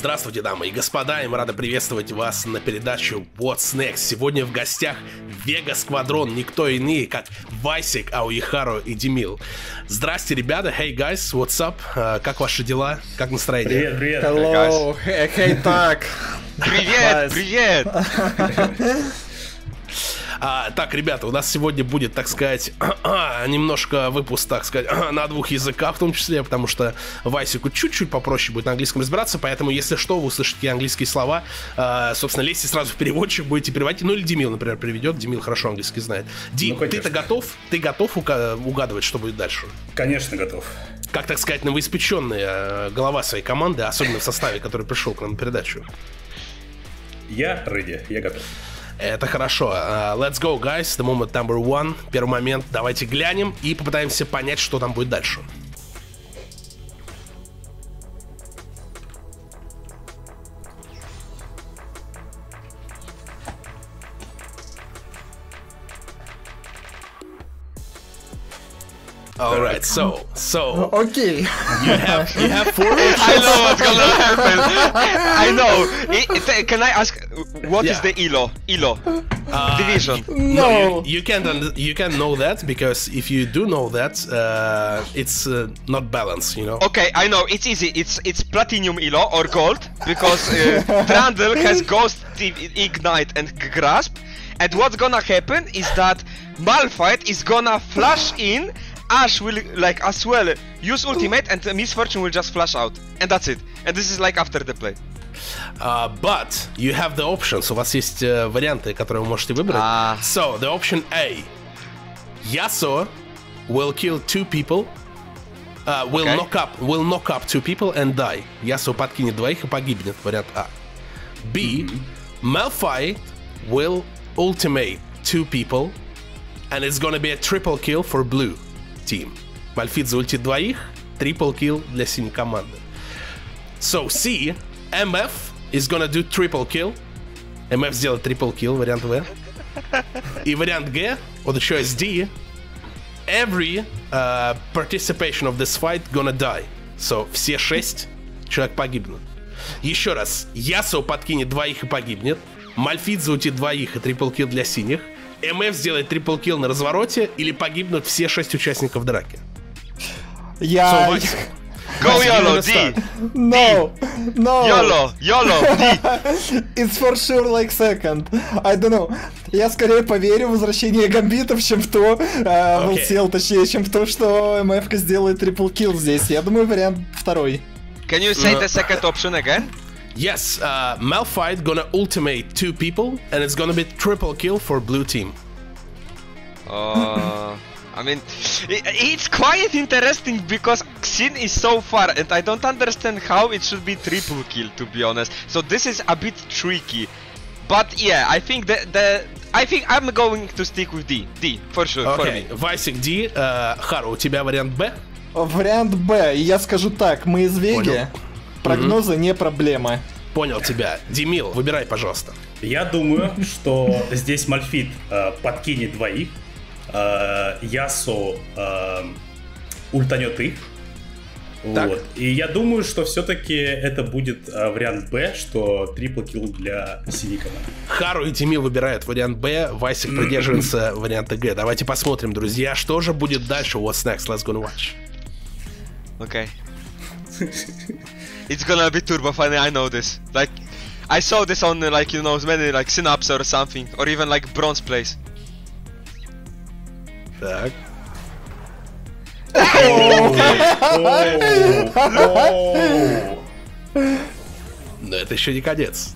Здравствуйте, дамы и господа, и мы рады приветствовать вас на передачу What's Next. Сегодня в гостях Вега-сквадрон, никто иные, как Вайсик, Ауяхару и Демил. Здрасте, ребята, hey guys, what's up, как ваши дела, как настроение? Привет, привет. Hello, hey, так. Привет, привет. Так, ребята, у нас сегодня будет, так сказать, немножко выпуск, так сказать, на двух языках в том числе, потому что Вайсику чуть-чуть попроще будет на английском разбираться, поэтому, если что, вы услышите английские слова, собственно, лезьте сразу в переводчик, будете переводить, ну или Демил, например, переведет, Демил хорошо английский знает. Дим, ну, ты-то готов? Ты готов угадывать, что будет дальше? Конечно, готов. Как, так сказать, новоиспеченная голова своей команды, особенно в составе, который пришел к нам на передачу? Я, Рыди, я готов. Это хорошо. Let's go, guys. The moment number one. Первый момент. Давайте глянем и попытаемся понять, что там будет дальше. All right, so. Okay. You have 4 options. I know what's gonna happen. I know. Can I ask what is the ELO division? No, you can know that because if you do know that, it's not balanced, you know. Okay, I know. It's easy. It's platinum ELO or gold because Trundle has ghost, ignite, and grasp. And what's gonna happen is that Malphite is gonna flash in. Ashe will, like, as well, use ultimate and Misfortune will just flash out. And that's it. And this is, like, after the play. But you have the options. У вас есть варианты, которые вы можете выбрать. So, the option A. Yasuo will kill 2 people. Will knock up 2 people and die. Yasuo подкинет 2 и погибнет. Вариант А. B. Malphite will ultimate 2 people. And it's gonna be a triple kill for blue. Malphite заультит 2, triple kill для синей команды. So C, MF is gonna do triple kill. MF сделает triple kill, вариант В. И вариант Г, вот еще есть D. Every participation of this fight gonna die. So все 6 человек погибнут. Еще раз, Yasuo подкинет 2 и погибнет. Malphite заультит 2 и triple kill для синих. МФ сделает трипл килл на развороте или погибнут все 6 участников драки. Я... Go YOLO, D! No! No! YOLO! YOLO! D! It's for sure like second. I don't know. Я скорее поверю в возвращение гамбитов, чем в то... чем в то, что МФ сделает трипл килл здесь. Я думаю, вариант второй. Can you say the second option again? Yes, Malphite gonna ultimate 2 people, and it's gonna be triple kill for blue team. I mean, it's quite interesting because Xin is so far, and I don't understand how it should be triple kill, to be honest. So this is a bit tricky, but yeah, I think I'm going to stick with D for sure. Okay, Vysik D, Haru, у тебя вариант Б? Вариант Б. Я скажу так, мы из Веги. Прогнозы не проблема. Понял тебя. Демил, выбирай, пожалуйста. Я думаю, что здесь Malphite подкинет 2, Yasuo ультанет их. Вот. И я думаю, что все-таки это будет вариант Б, что трипл килл для синей команды. Хару и Демил выбирают вариант Б, Васик придерживается варианта Г. Давайте посмотрим, друзья, что же будет дальше. What's next? Let's go and watch. Окей. It's gonna be turbo funny, I know this. Like, I saw this on like, you know, many like Synapse or something, or even like Bronze Plays. Так. Но это еще не конец.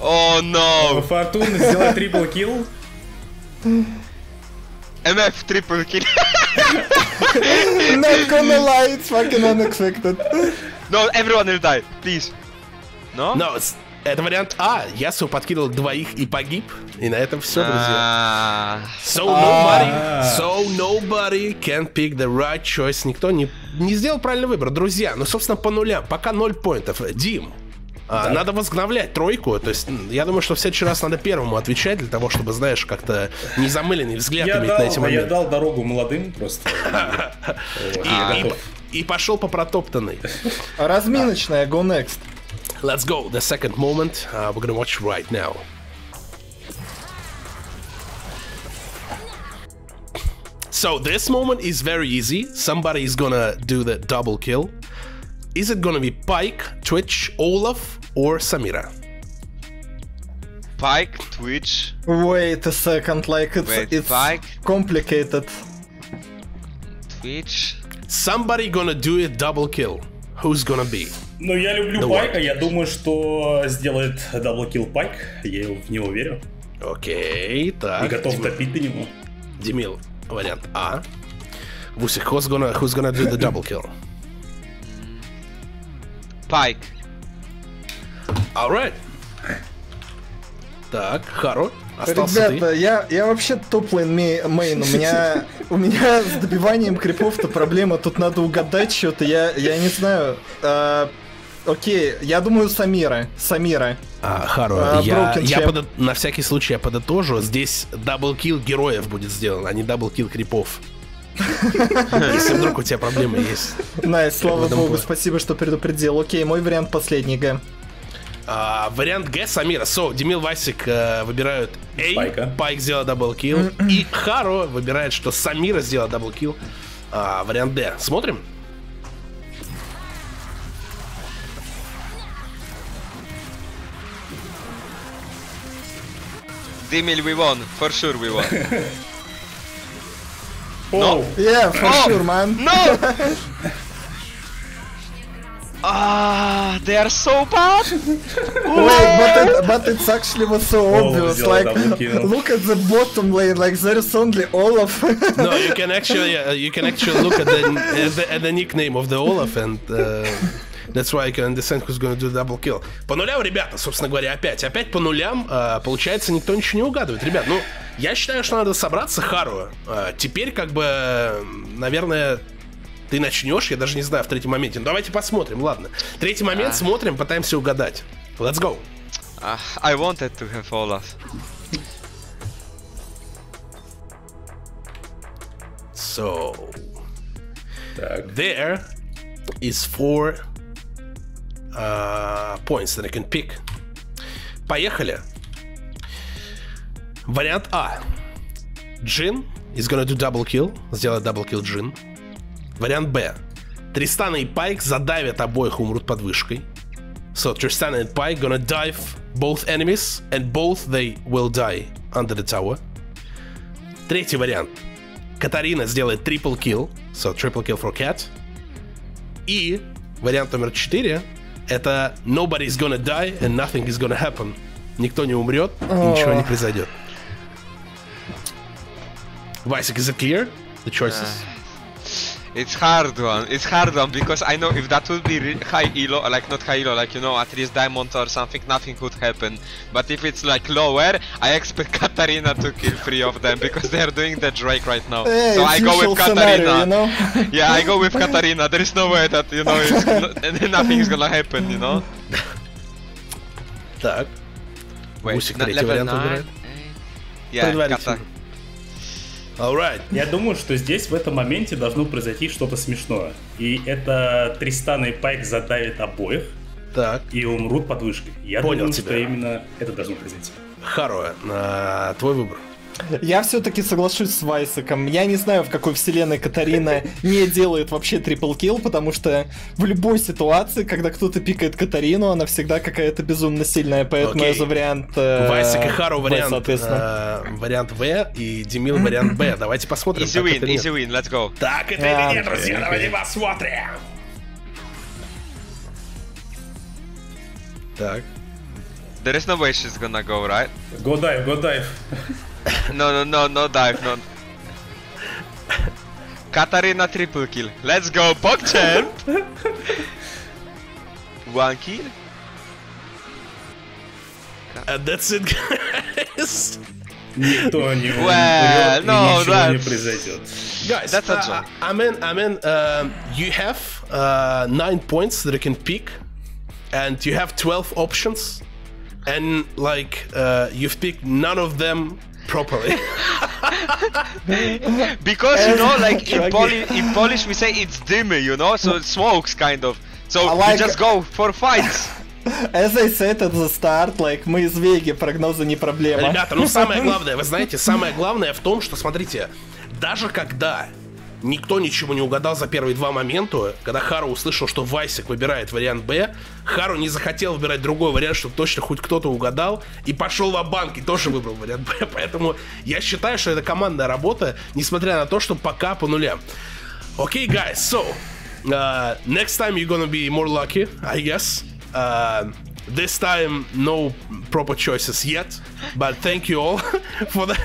О, no! Фортуна сделает трипл килл. MF triple kill. Not gonna lie, it's fucking unexpected. No, everyone will die, please. No? No, это вариант А. Ясу подкинул 2 и погиб. И на этом все, друзья. So nobody can pick the right choice. Никто не сделал правильный выбор, друзья. Ну, собственно, по нулям. Пока 0 поинтов. Дим. Надо возглавлять тройку, то есть я думаю, что в следующий раз надо первому отвечать для того, чтобы, знаешь, как-то незамыленный взгляд иметь на эти моменты. Я дал дорогу молодым просто. и пошел по протоптанной. Разминочная, go next. Let's go. The second moment we're gonna watch right now. So this moment is very easy. Somebody is gonna do the double kill. Is it gonna be Pike, Twitch, Olaf, or Samira? Pike, Twitch. Wait a second, like it's Pike, complicated. Twitch. Somebody gonna do a double kill. Who's gonna be? Ну, я люблю Пайка, я думаю, что сделает даблкилл Пайк, я в него верю. Окей, так. И готов топить до него. Демил, вариант А. Вусик, who's gonna do the double kill? Пайк. Alright. Так, Хару, остался ты. Ребята, я вообще топ-лейн мейн, у меня с добиванием крипов-то проблема, тут надо угадать что-то, я не знаю. Окей, я думаю, Самира. Хару, на всякий случай я подытожу, здесь даблкил героев будет сделан, а не даблкил крипов. Если вдруг у тебя проблемы есть. Найс, слава богу, спасибо, что предупредил. Окей, мой вариант последний, Г. Вариант Г, Самира. So, Демил, Вайсик выбирают A, Пайк сделал даблкил, и Хару выбирает, что Самира сделала даблкил. Вариант Д. Смотрим? Демил, we won. For sure we won. No. Yeah, for sure, man. No! Ah, they are so bad. Wait, but it's actually was so obvious. Like, look at the bottom lane. Like, there is only Olaf. No, you can actually look at the nickname of the Olaf, and that's why I can understand who's gonna do double kill. По нулям, ребята, собственно говоря, опять по нулям. Получается, никто ничего не угадывает, ребят. Ну, я считаю, что надо собраться, Хару. Теперь, как бы, наверное. Ты начнешь, я даже не знаю, в третьем моменте. Ну, давайте посмотрим, ладно. Третий момент смотрим, пытаемся угадать. Let's go. I wanted to have Olaf. So, так. There is 4 points that I can pick. Поехали. Вариант А. Jin is gonna do double kill. Сделает double kill Jin. Вариант Б. Тристана и Пайк задавят обоих, умрут под вышкой. So, Tristana and Pike gonna dive both enemies, and both they will die under the tower. Третий вариант. Катарина сделает triple kill. So, triple kill for Cat. И вариант номер 4. Это nobody's gonna die and nothing is gonna happen. Никто не умрет, и ничего не произойдет. Вайсик, is it clear? The choices? It's hard one because I know if that would be high elo, like not high elo, like you know, at least diamond or something, nothing would happen. But if it's like lower, I expect Katarina to kill 3 of them because they are doing the Drake right now. Hey, so I go with Katarina. You know? Yeah, I go with Katarina. There is no way that you know it's nothing is gonna happen, you know. Так. Wait, level 9. Yeah, Katarina. Alright. Я думаю, что здесь в этом моменте должно произойти что-то смешное. И это Тристана и Пайк задавят обоих. Так. И умрут под вышкой. Я понял, что именно это должно произойти. Харуэ, твой выбор. Я все-таки соглашусь с Вайсиком. Я не знаю, в какой вселенной Катарина не делает вообще трипл-килл, потому что в любой ситуации, когда кто-то пикает Катарину, она всегда какая-то безумно сильная. Поэтому я за вариант Вайсик и Хару вариант В, и Демил вариант Б. Давайте посмотрим. Easy win, let's go. Так это или нет, друзья, давайте посмотрим. Так. There is no way she's gonna go, right? Go dive, go dive. No dive, no. Katarina triple kill. Let's go, PogChamp! One kill. And that's it, guys. Никто не умрет, ничего не произойдет. Guys, that's a joke. I mean, you have 9 points that you can pick, and you have 12 options, and like you've picked none of them. properly. Because you know, like in Polish we say it's dymy, you know, so it smokes kind of. So we just go for fights. As I said at the start, like, мы из Веги, прогнозы не проблема. Ребята, ну самое главное, вы знаете, самое главное в том, что, смотрите, даже когда никто ничего не угадал за первые два момента, когда Хару услышал, что Вайсик выбирает вариант Б, Хару не захотел выбирать другой вариант, чтобы точно хоть кто-то угадал, и пошел ва-банк и тоже выбрал вариант Б, поэтому я считаю, что это командная работа, несмотря на то, что пока по нулям. Окей, guys, so, next time you're gonna be more lucky, I guess. This time, no proper choices yet, but thank you all for the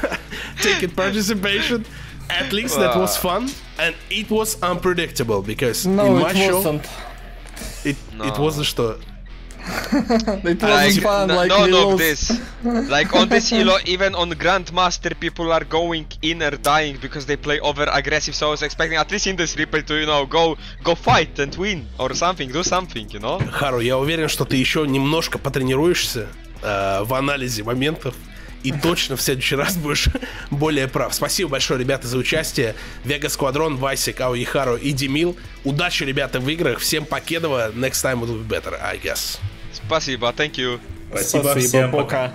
ticket participation. At least that was fun, and it was unpredictable because no, in my show, it wasn't что. It wasn't like, fun. Like no, this. Like on this elo, even on Grandmaster, people are going in or dying because they play over aggressive. So I was expecting at least in this replay to, you know, go fight and win or something, do something, you know. Хару, я уверен, что ты еще немножко потренируешься в анализе моментов. И точно в следующий раз будешь более прав. Спасибо большое, ребята, за участие. Вега-сквадрон, Вайсик, Ауяхару и Демил. Удачи, ребята, в играх. Всем покедова. Next time it will be better, I guess. Спасибо, thank you. Спасибо, всем пока.